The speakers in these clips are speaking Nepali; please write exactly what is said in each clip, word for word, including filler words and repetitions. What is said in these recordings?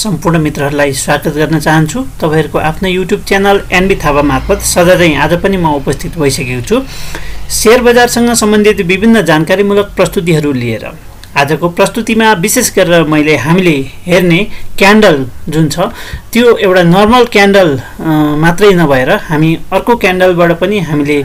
सम्पूर्ण मित्रहरुलाई स्वागत गर्न चाहन्छु तपाईहरुको आफ्नो YouTube च्यानल एनबी थापा मार्फत सधैं आज पनि म उपस्थित भइसकेको छु शेयर बजारसँग सम्बन्धित विभिन्न जानकारीमूलक प्रस्तुतिहरु लिएर आजको प्रस्तुतिमा विशेष गरेर मैले हामीले हेर्ने क्यान्डल जुन छ त्यो एउटा नर्मल क्यान्डल मात्रै नभएर हामी अर्को क्यान्डलबाट पनि हामीले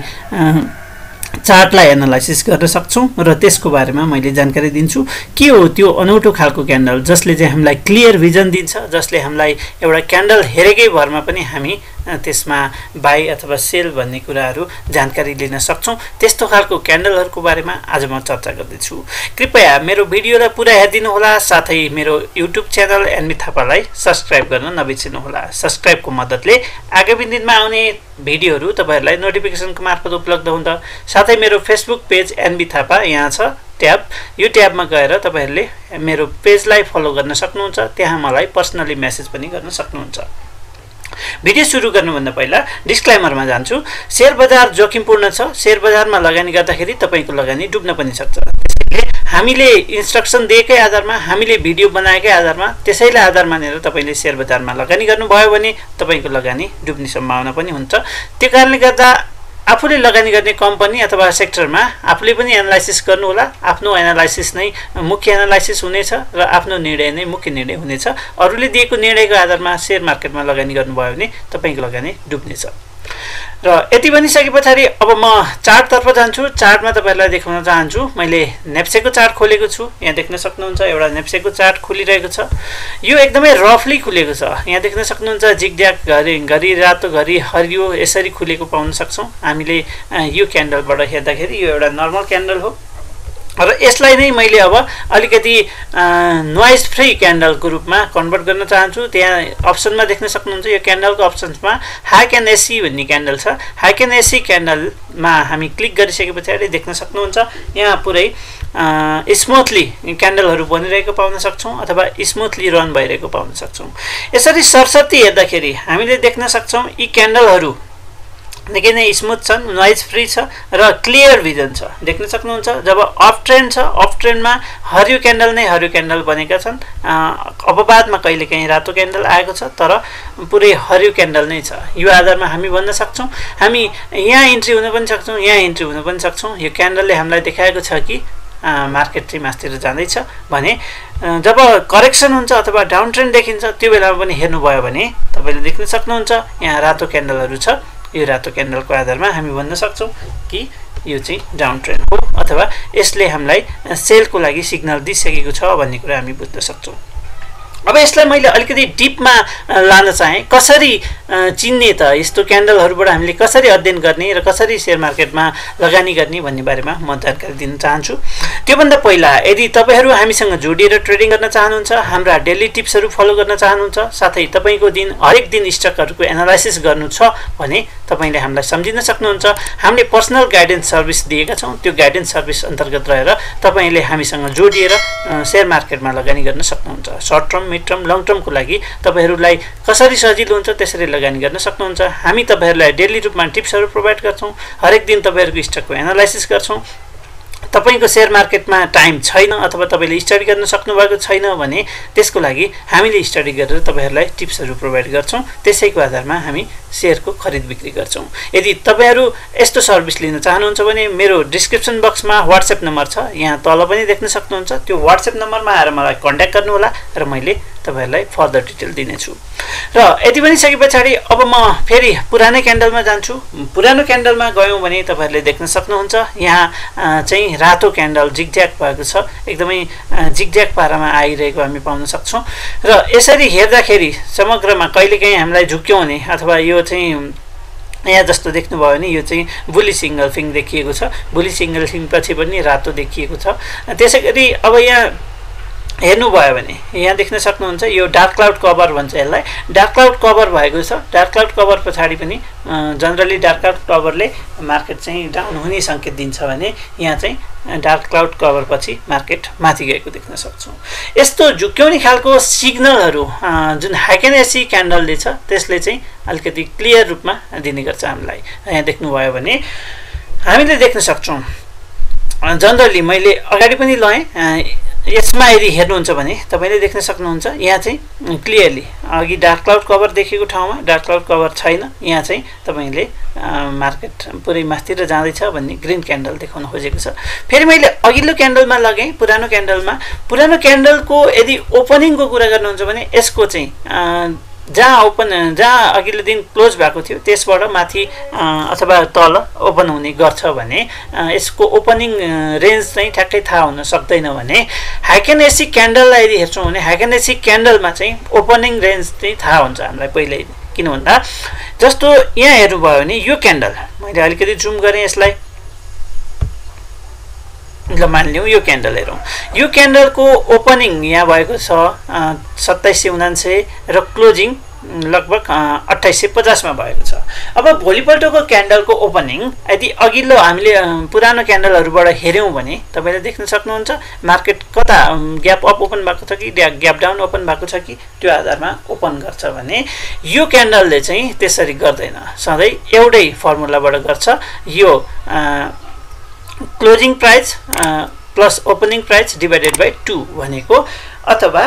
चार्टलाई एनालाइसिस गर्न सक्छौं र त्यसको बारेमा मैले जानकारी दिन्छु के हो त्यो अनौठो खालको क्यान्डल जसले चाहिँ हामीलाई क्लियर भिजन दिन्छ जसले हामीलाई एउटा क्यान्डल हेरेकै भरमा पनि हामी त्यसमा बाई अथवा सेल भन्ने कुराहरु जानकारी लिन सक्छौं त्यस्तो खालको क्यान्डलहरुको बारेमा आज म चर्चा गर्दै छु कृपया मेरो भिडियोलाई पुरा हेर्दिनु होला साथै मेरो YouTube च्यानल एनबी थापालाई सब्स्क्राइब गर्न नबिर्सनु होला सब्स्क्राइबको मद्दतले आगामी दिनमा आउने भिडियोहरु तपाईहरुलाई नोटिफिकेसनको मार्फत उपलब्ध हुन्छ साथै मेरो फेसबुक पेज एनबी थापा यहाँ छ ट्याब यो ट्याबमा गएर तपाईहरुले मेरो पेजलाई फलो गर्न सक्नुहुन्छ त्यहाँ मलाई पर्सनली मेसेज पनि गर्न सक्नुहुन्छ भिडियो सुरु गर्नुभन्दा पहिला डिस्क्लेमर मा जान्छु शेयर बजार जोखिमपूर्ण छ शेयर बजारमा लगानी गर्दाखेरि तपाईको लगानी डुब्न पनि सक्छ त्यसैले हामीले इन्स्ट्रक्सन दिएकै आधारमा हामीले भिडियो बनाएकै आधारमा त्यसैले आधार मानेर तपाईले शेयर बजारमा लगानी गर्नुभयो भने तपाईको लगानी डुब्ने सम्भावना पनि हुन्छ त्यो कारणले गर्दा आफूले लगानी गर्ने कम्पनी अथवा सेक्टरमा आफूले पनि एनालाइसिस गर्नु होला आफ्नो एनालाइसिस नै मुख्य एनालाइसिस हुनेछ र आफ्नो निर्णय नै मुख्य निर्णय हुनेछ अरूले दिएको निर्णयको आधारमा शेयर मार्केटमा लगानी गर्नुभयो भने तपाईको लगानी डुब्नेछ र यति भनिसके पछाडी अब म चार्ट तर्फ जान्छु चार्टमा तपाईहरुलाई देखाउन चाहन्छु मैले नेप्सेको चार्ट खोलेको छु यहाँ देख्न सक्नुहुन्छ एउटा नेप्सेको चार्ट खुलिरहेको छ यो एकदमै रफली खुलेको छ यहाँ देख्न सक्नुहुन्छ जिगज्याग गरी गरी रातो गरी हरियो यसरी खुलेको पाउन सक्छौं हामीले यो क्यान्डलबाट हेर्दाखेरि यो एउटा नर्मल क्यान्डल हो र यसलाई नै मैले अब अलिकति नॉइज फ्री क्यान्डल को रूपमा कन्भर्ट गर्न चाहन्छु त्यहाँ अप्सनमा देख्न सक्नुहुन्छ यो क्यान्डलको अप्सनमा हाइकिन-एशी भन्ने क्यान्डल छ हाइकिन-एशी क्यान्डलमा हामी क्लिक गरिसकेपछि देख्न सक्नुहुन्छ यहाँ पुरै स्मूथली क्यान्डलहरु बनिरहेको पाउन सक्छौं अथवा स्मूथली रन भइरहेको पाउन सक्छौं यसरी सरसर्ती हेर्दाखेरि हामीले देख्न सक्छौं यी क्यान्डलहरु निकै नै स्मूथ छन् नॉइज फ्री छ र क्लियर भिजन छ देख्न सक्नुहुन्छ जब अप ट्रेन्ड छ अप ट्रेन्डमा हरियो क्यान्डल नै हरियो क्यान्डल बनेका छन् अपवादमा कहिले कहीं रातो क्यान्डल आएको छ तर पुरै हरियो क्यान्डल नै छ यो आधारमा हामी भन्न सक्छौं हामी यहाँ एन्ट्री हुन पनि सक्छौं यहाँ एन्ट्री हुन पनि सक्छौं यो क्यान्डलले हामीलाई देखाएको छ कि मार्केट चाहिँ मास्तिर जाँदैछ भने जब करेक्सन हुन्छ अथवा डाउन ट्रेन्ड देखिन्छ त्यो बेलामा पनि हेर्नु भयो भने तपाईले देख्न सक्नुहुन्छ यहाँ रातो क्यान्डलहरु छ यो रातो क्यान्डलको आधारमा हामी भन्न सक्छौं कि यो चाहिँ डाउन ट्रेन्ड हो अथवा यसले हामीलाई सेलको लागि सिग्नल दिइसकेको छ भन्ने कुरा हामी बुझ्न सक्छौं अब यसलाई मैले अलिकति डीपमा लान चाहे कसरी चिन्ने त यस्तो क्यान्डलहरुबाट हामीले कसरी अध्ययन गर्ने र कसरी शेयर मार्केटमा लगानी गर्ने भन्ने बारेमा म जानकारी दिन चाहन्छु त्यो भन्दा पहिला यदि तपाईहरु हामीसँग जोडिएर ट्रेडिङ गर्न चाहनुहुन्छ हाम्रा डेली टिप्सहरु फलो गर्न चाहनुहुन्छ साथै तपाईको दिन हरेक दिन स्टकहरुको एनालाइसिस गर्नु छ भने तपाईले हामीलाई सम्झिन सक्नुहुन्छ हामीले पर्सनल गाइडेन्स सर्भिस दिएका छौं त्यो गाइडेन्स सर्भिस अन्तर्गत रहेर तपाईले हामीसँग जोडिएर शेयर मार्केटमा लगानी गर्न सक्नुहुन्छ short term term long term को लागि तपाईहरुलाई कसरी सजिलो हुन्छ त्यसरी लगानी गर्न सक्नुहुन्छ हामी तपाईहरुलाई डेली रूपमा टिप्सहरु प्रोवाइड गर्छौं हरेक दिन तपाईहरुको स्टकको एनालाइसिस गर्छौं तपाईको शेयर मार्केटमा टाइम छैन अथवा तपाईले स्टडी गर्न सक्नु भएको छैन भने त्यसको लागि हामीले स्टडी गरेर तपाईहरुलाई टिप्सहरु प्रोवाइड गर्छौं त्यसैको आधारमा हामी शेयरको खरीद बिक्री गर्छौं यदि तपाईहरु यस्तो सर्भिस लिन चाहनुहुन्छ भने मेरो डिस्क्रिप्सन बक्समा WhatsApp नम्बर छ यहाँ तल पनि देख्न सक्नुहुन्छ त्यो WhatsApp नम्बरमा आएर मलाई कन्ट्याक्ट गर्नु होला र मैले तपाईहरुलाई फर्दर डिटेल दिनेछु र यति पनि सकेपछि अब म फेरि पुरानो क्यान्डलमा जान्छु पुरानो क्यान्डलमा गयौं भने तपाईहरुले देख्न सक्नुहुन्छ यहाँ चाहिँ रातो क्यान्डल जिगज्याग भएको छ एकदमै जिगज्याग पारामा आइरहेको हामी पाउन सक्छौं र यसरी हेर्दाखेरि समग्रमा कहिलेकाही हामीलाई झुक्क्याउने अथवा यो चाहिँ यहाँ जस्तो देख्नु भयो नि यो चाहिँ बुली सिंगल फिङ देखिएको छ बुली सिंगल फिङ पछि पनि रातो देखिएको छ त्यसैगरी अब यहाँ हेर्नु भयो भने यहाँ देख्न सक्नुहुन्छ यो डार्क क्लाउड कभर भन्छ यसलाई डार्क क्लाउड कभर भएको छ डार्क क्लाउड कभर पछाडी पनि जनरली डार्क क्लाउड कभरले मार्केट चाहिँ डाउन हुने संकेत दिन्छ भने यहाँ चाहिँ डार्क क्लाउड कभर पछि मार्केट माथि गएको देख्न सक्छौं यस्तो झुक्क्याउने खालको सिग्नलहरु जुन हाइकिन-एशी क्यान्डलले छ त्यसले चाहिँ अलिकति क्लियर रूपमा दिने गर्छ हामीलाई यहाँ देख्नु भयो भने हामीले देख्न सक्छौं जनरली मैले अगाडि पनि लए यसमा यदि हेर्नुहुन्छ भने तपाईले देख्न सक्नुहुन्छ यहाँ चाहिँ क्लियरली अघि डार्क क्लाउड कभर देखेको ठाउँमा डार्क क्लाउड कभर छैन यहाँ चाहिँ तपाईले मार्केट पुरै मास्तिर जाँदै छ भन्ने ग्रीन क्यान्डल देखाउन खोजेको छ फेरि मैले अघिल्लो क्यान्डलमा लगाए पुरानो क्यान्डलमा पुरानो क्यान्डलको यदि ओपनिङको कुरा गर्नुहुन्छ भने यसको चाहिँ जहाँ ओपन जहाँ अघिल्लो दिन क्लोज भएको थियो त्यसबाट माथि अथवा तल ओपन हुने गर्छ भने यसको ओपनिङ रेन्ज चाहिँ ठ्याक्कै थाहा हुन सक्दैन भने हाइकिन-एशी क्यान्डललाई यदि हेर्छौं भने हाइकिन-एशी क्यान्डलमा चाहिँ ओपनिङ रेन्ज चाहिँ थाहा हुन्छ हामीलाई पहिले किन भन्दा जस्तो यहाँ हेर्नु भयो भने यो क्यान्डल मैले अलिकति जुम गरे यसलाई ल मान्लियौ यो क्यान्डल हेरौं यो क्यान्डलको ओपनिङ यहाँ भएको छ सत्ताइस सय उनान्सय र क्लोजिङ लगभग अठ्ठाइस सय पचास मा भएको छ अब भोलिपल्टको क्यान्डलको ओपनिङ यदि अघिल्लो हामीले पुरानो क्यान्डलहरुबाट हेर्यौं भने तपाईले देख्न सक्नुहुन्छ मार्केट कता ग्याप अप ओपन भएको छ कि ग्याप डाउन ओपन भएको छ कि त्यो आधारमा ओपन गर्छ भने यो क्यान्डलले चाहिँ त्यसरी गर्दैन सधैं एउटै फर्मुलाबाट गर्छ यो closing price plus opening price divided by two भनेको अथवा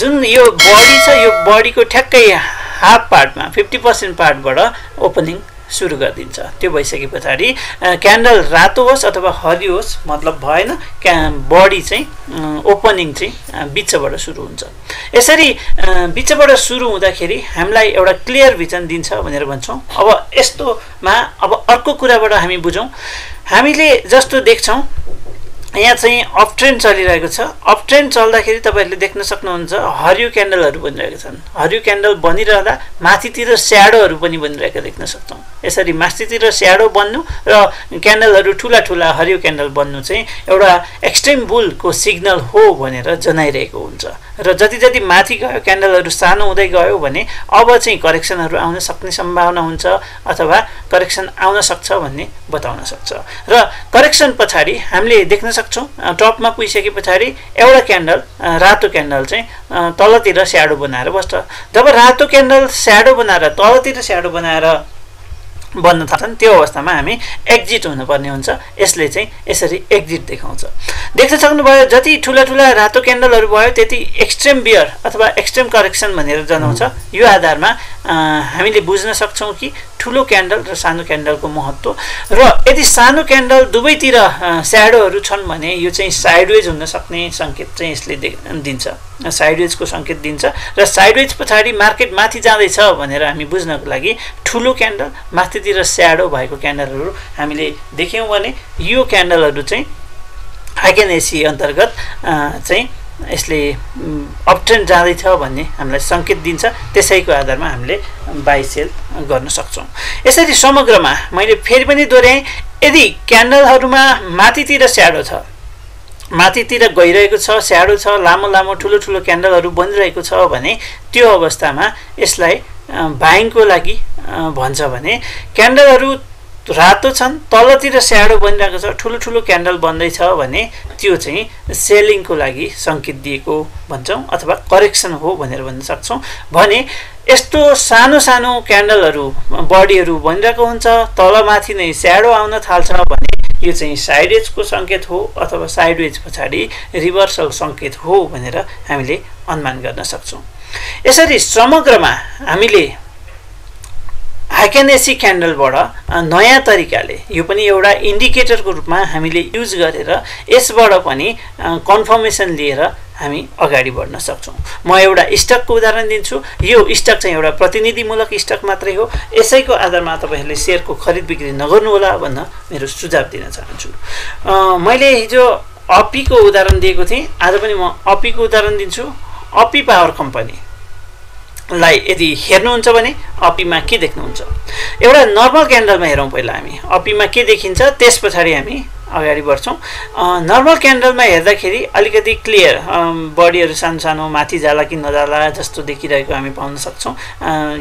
जुन यो बॉडी छ यो बॉडीको ठ्याक्कै हाफ पार्टमा पचास प्रतिशत पार्टबाट ओपनिङ सुरु गर्दिन्छ त्यो भइसकेपछि क्यान्डल रातो होस् अथवा हरियो होस् मतलब भएन बॉडी चाहिँ ओपनिङ चाहिँ बीचबाट सुरु हुन्छ यसरी बीचबाट सुरु हुँदाखेरि हामीलाई एउटा क्लियर भिजन दिन्छ भनेर भन्छौं अब यस्तोमा अब अर्को कुराबाट हामी बुझौं हामीले जस्तो देख्छौं यहाँ चाहिँ अप ट्रेन्ड चलिरहेको छ अप ट्रेन्ड चल्दाखेरि तपाईहरुले देख्न सक्नुहुन्छ हरियो क्यान्डलहरु बनिरहेका छन् हरियो क्यान्डल बनिरहँदा माथितिर स्याडोहरु पनि बनिरहेका देख्न सक्छौं यसरी माथितिर स्याडो बन्नु र क्यान्डलहरु ठूला ठूला हरियो क्यान्डल बन्नु चाहिँ एउटा एक्सट्रीम बुलको सिग्नल हो भनेर जनाइरहेको हुन्छ र जति जति माथि गयो क्यान्डलहरु सानो हुँदै गयो भने अब चाहिँ करेक्सनहरु आउन सक्ने सम्भावना हुन्छ अथवा करेक्सन आउन सक्छ भन्ने बताउन सक्छ र करेक्सन पछाडी हामीले देख्न सक्छौं टपमा पुगिसकेपछि एउटा क्यान्डल रातो क्यान्डल चाहिँ तलतिर स्याडो बनाएर बस्छ जब रातो क्यान्डल स्याडो बनाएर तलतिर स्याडो बनाएर बन्न थाल्छन् त्यो अवस्थामा हामी एक्जिट हुनुपर्ने हुन्छ यसले चाहिँ यसरी एक्जिट देखाउँछ देख्न सक्नुभयो जति ठूला ठूला रातो क्यान्डलहरु भयो त्यति एक्सट्रीम बियर अथवा एक्सट्रीम करेक्सन भनेर जनाउँछ यो आधारमा हामीले बुझ्न सक्छौं कि ठूलो क्यान्डल र सानो क्यान्डलको महत्व र यदि सानो क्यान्डल दुवैतिर स्याडोहरु छन् भने यो चाहिँ साइडवेज हुन सक्ने संकेत चाहिँ यसले दिन्छ साइडवेजको संकेत दिन्छ र साइडवेज पछाडी मार्केट माथि जाँदै छ भनेर हामी बुझ्नको लागि ठूलो क्यान्डल माथितिर स्याडो भएको क्यान्डलहरु हामीले देख्यौं भने यो क्यान्डलहरु चाहिँ हाइकिन-एशी अन्तर्गत चाहिँ यसले अप ट्रेन्ड जाँदै छ भन्ने हामीलाई संकेत दिन्छ त्यसैको आधारमा हामीले बाइ सेल गर्न सक्छौं यसरी समग्रमा मैले फेरि पनि दोहोर्याए यदि क्यान्डलहरुमा माथितिर स्याडो छ माथितिर गइरहेको छ स्याडो छ लामो लामो ठूलो ठूलो क्यान्डलहरु बनिरहेको छ भने त्यो अवस्थामा यसलाई बाइङको लागि भन्छ भने क्यान्डलहरु रातो छन् तलतिर स्याडो बनिरहेको छ ठूलो ठूलो क्यान्डल बन्दै छ भने त्यो चाहिँ सेलिङको लागि संकेत दिएको भन्छौं अथवा करेक्सन हो भनेर भन्न सक्छौं भने यस्तो सानो सानो क्यान्डलहरु बॉडीहरु बनिरहेको हुन्छ तल माथि नै स्याडो आउन थाल्छ भने यो चाहिँ साइडवेजको संकेत हो अथवा साइडवेज पछाडी रिभर्सल संकेत हो भनेर हामीले अनुमान गर्न सक्छौं यसरी समग्रमा हामीले हाइकिन-एशी क्यान्डलबाट नयाँ तरिकाले यो पनि एउटा इन्डिकेटरको रूपमा हामीले युज गरेर यसबाट पनि कन्फर्मेसन लिएर हामी अगाडि बढ्न सक्छौं म एउटा स्टकको उदाहरण दिन्छु यो स्टक चाहिँ एउटा प्रतिनिधिमूलक स्टक मात्रै हो यसैको आधारमा तपाईहरुले शेयरको खरीद बिक्री नगर्नु होला भन्न मेरो सुझाव दिन चाहन्छु मैले हिजो अपीको उदाहरण दिएको थिएँ आज पनि म अपीको उदाहरण दिन्छु अपी पावर कम्पनी लाई यदि हेर्नुहुन्छ भने अपीमा के देख्नुहुन्छ एउटा नर्मल क्यान्डलमा हेरौं पहिला हामी अपीमा के देखिन्छ त्यसपछि हामी अगाडि बढ्छौं नर्मल क्यान्डलमा हेर्दाखेरि अलिकति क्लियर बॉडीहरु सानो सानो माथि जाला कि नजाला जस्तो देखिरहेको हामी पाउन सक्छौं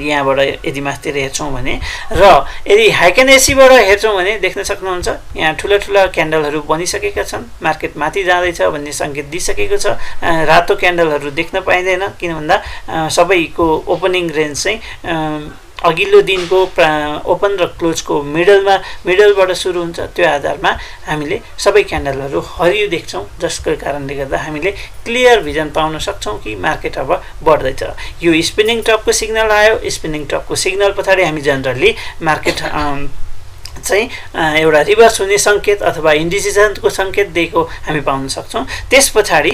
यहाँबाट यदि माथितिर हेर्छौं भने र यदि हाइकिन-एशीबाट हेर्छौं भने देख्न सक्नुहुन्छ यहाँ ठूला ठूला क्यान्डलहरु बनिसकेका छन् मार्केट माथि जाँदै छ भन्ने संकेत दिइसकेको छ रातो क्यान्डलहरु देख्न पाइदैन किन भन्दा सबैको ओपनिङ रेन्ज चाहिँ अघिल्लो दिनको ओपन र क्लोजको मिडलमा मिडलबाट सुरु हुन्छ त्यो आधारमा हामीले सबै क्यान्डलहरु हरियो देख्छौं जसको कारणले गर्दा हामीले क्लियर भिजन पाउन सक्छौं कि मार्केट अब बढ्दै छ यो स्पिनिङ टपको सिग्नल आयो स्पिनिङ टपको सिग्नल पछाडी हामी जनरली मार्केट चाहिँ एउटा रिभर्स हुने संकेत अथवा इन्डिसिजनको संकेत दिएको हामी पाउन सक्छौं त्यसपछि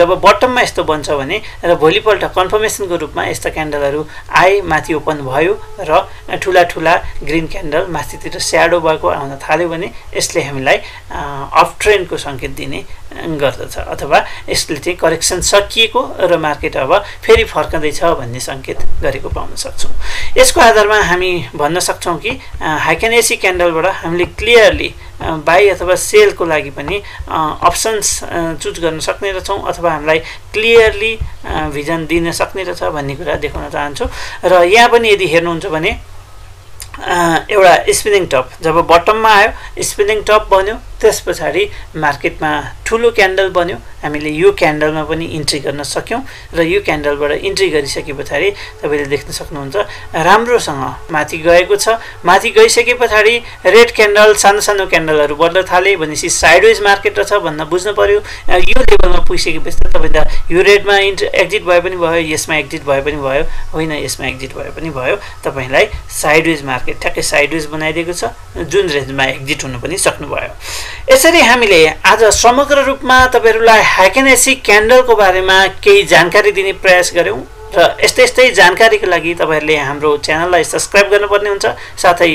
जब बटममा यस्तो बन्छ भने र भोलिपल्ट कन्फर्मेसनको रूपमा यस्ता क्यान्डलहरु आए माथि ओपन भयो र ठूला ठूला ग्रीन क्यान्डल माथितिर स्याडो भएको आउन थाल्यो भने यसले हामीलाई अफ ट्रेन्डको संकेत दिने गर्दछ अथवा यसले चाहिँ करेक्सन सकिएको र मार्केट अब फेरि फर्कदै छ भन्ने संकेत गरेको पाउन सक्छौं यसको आधारमा हामी भन्न सक्छौं कि हाइकेनएसी क्यान्डलबाट हामीले क्लियरली बाई अथवा सेल को लागि पनि अप्सन्स चुज गर्न सक्ने रहछौं अथवा हामीलाई क्लियरली भिजन दिन सक्ने रहछ भन्ने कुरा देखाउन चाहन्छु र यहाँ पनि यदि हेर्नुहुन्छ भने एउटा स्पिनिङ टप जब बटममा आयो स्पिनिङ टप बन्यो त्यसपछि मार्केटमा ठूलो क्यान्डल बन्यो हामीले यो क्यान्डलमा पनि इन्ट्री गर्न सक्यौं र यो क्यान्डलबाट इन्ट्री गरिसकेपछि तपाईले देख्न सक्नुहुन्छ राम्रोसँग माथि गएको छ माथि गइसकेपछि रेड क्यान्डल सानो सानो क्यान्डलहरु बढ्न थाले भनेपछि साइडवेज मार्केट रहेछ भन्न बुझ्नु पर्यो यो लेभलमा पुगिसकेपछि तपाईले यो रेडमा एक्जिट भए पनि भयो यसमा एक्जिट भए पनि भयो होइन यसमा एक्जिट भए पनि भयो तपाईलाई साइडवेज मार्केट ठ्याक्कै साइडवेज बनाइदिएको छ जुन रेन्जमा एक्जिट हुन पनि सक्नुभयो यसरी हामीले आज समग्र रूपमा तपाईहरुलाई हाइकेनएसी क्यान्डलको बारेमा केही जानकारी दिने प्रयास गर्यौं र यस्तै यस्तै जानकारीको लागि तपाईहरुले हाम्रो च्यानललाई सब्स्क्राइब गर्नुपर्ने हुन्छ साथै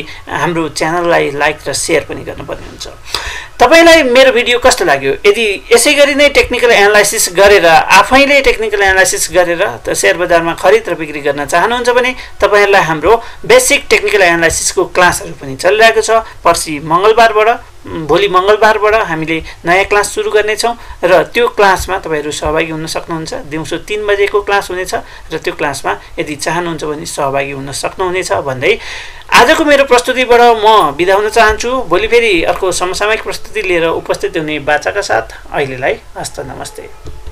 हाम्रो च्यानललाई लाइक र शेयर पनि गर्नुपर्ने हुन्छ तपाईलाई मेरो भिडियो कस्तो लाग्यो यदि यसैगरी नै टेक्निकल एनालाइसिस गरेर आफैले टेक्निकल एनालाइसिस गरेर त शेयर बजारमा खरीद र बिक्री गर्न चाहनुहुन्छ भने तपाईहरुलाई हाम्रो बेसिक टेक्निकल एनालाइसिसको क्लासहरु पनि चलिरहेको छ पर्सी मंगलबारबाट भोलि मंगलबारबाट हामीले नयाँ क्लास सुरु गर्ने छौं र त्यो क्लासमा तपाईहरु सहभागी हुन सक्नुहुन्छ दिउँसो तीन बजेको क्लास हुनेछ र त्यो क्लासमा यदि चाहनुहुन्छ भने सहभागी हुन सक्नुहुनेछ भन्दै आजको मेरो प्रस्तुतिबाट म बिदा हुन चाहन्छु भोलि फेरि अर्को समसामयिक प्रस्तुति लिएर उपस्थित हुने बाचाका साथ अहिलेलाई हस्त नमस्ते।